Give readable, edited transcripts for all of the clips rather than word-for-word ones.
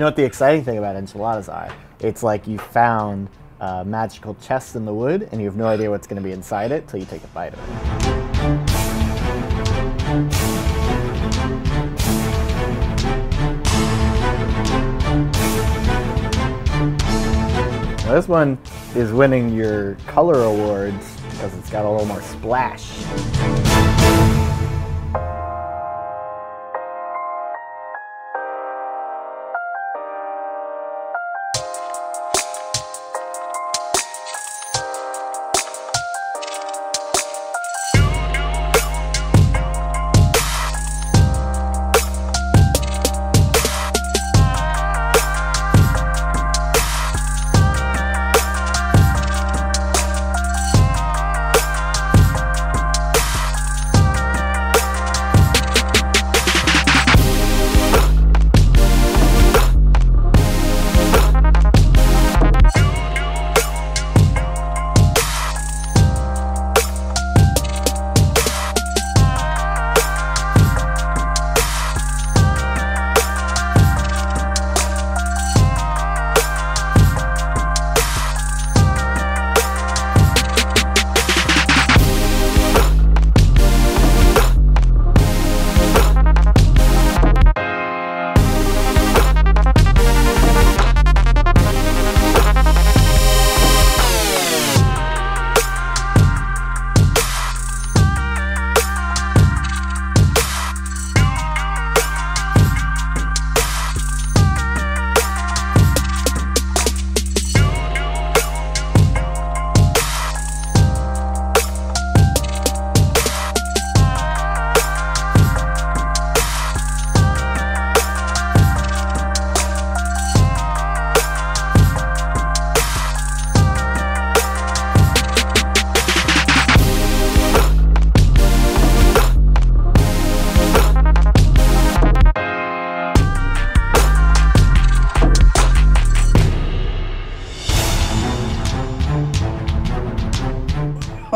You know what the exciting thing about enchiladas are? It's like you found magical chests in the wood, and you have no idea what's going to be inside it till you take a bite of it. Now this one is winning your color awards because it's got a little more splash.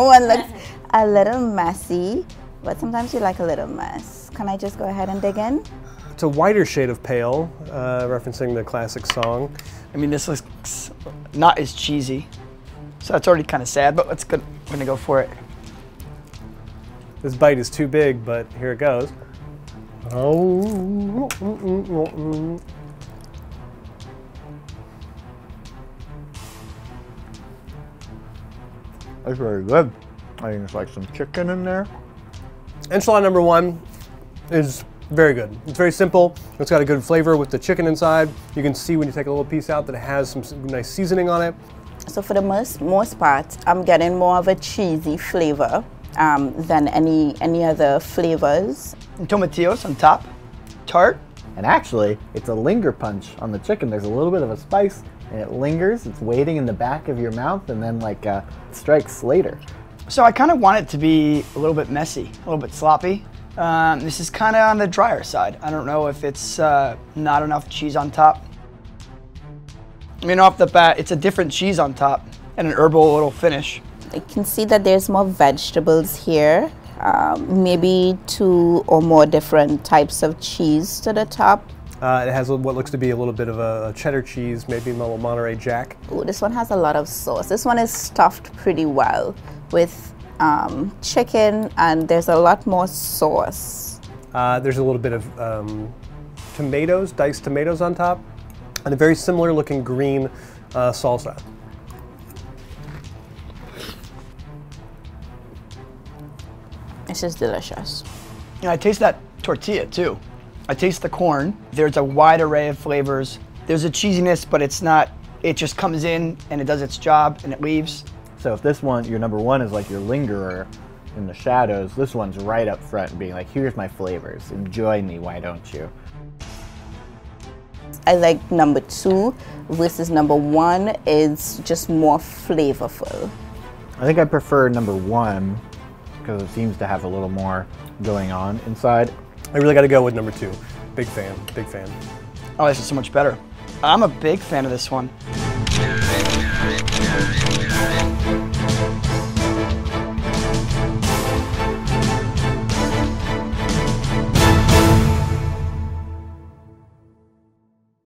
One looks a little messy, but sometimes you like a little mess. Can I just go ahead and dig in? It's a wider shade of pale, referencing the classic song. I mean, this looks not as cheesy, so that's already kind of sad, but it's good. We're gonna go for it. This bite is too big, but here it goes. Oh. That's very good. I think there's like some chicken in there. Enchilada number one is very good. It's very simple. It's got a good flavor with the chicken inside. You can see when you take a little piece out that it has some nice seasoning on it. So for the most part, I'm getting more of a cheesy flavor than any other flavors. And tomatillos on top, tart. And actually, it's a linger punch on the chicken. There's a little bit of a spice, and it lingers. It's waiting in the back of your mouth, and then like strikes later. So I kind of want it to be a little bit messy, a little bit sloppy. This is kind of on the drier side. I don't know if it's not enough cheese on top. I mean, off the bat, it's a different cheese on top and an herbal little finish. I can see that there's more vegetables here. Maybe 2 or more different types of cheese to the top. It has what looks to be a little bit of a cheddar cheese, maybe a little Monterey Jack. Ooh, this one has a lot of sauce. This one is stuffed pretty well with chicken, and there's a lot more sauce. There's a little bit of tomatoes, diced tomatoes on top, and a very similar looking green salsa. This is delicious. Yeah, I taste that tortilla too. I taste the corn. There's a wide array of flavors. There's a cheesiness, but it's not, it just comes in and it does its job and it leaves. So if this one, your number one is like your lingerer in the shadows, this one's right up front and being like, here's my flavors, enjoy me, why don't you? I like number two versus number one is just more flavorful. I think I prefer number one because it seems to have a little more going on inside. I really got to go with number two. Big fan, big fan. Oh, this is so much better. I'm a big fan of this one.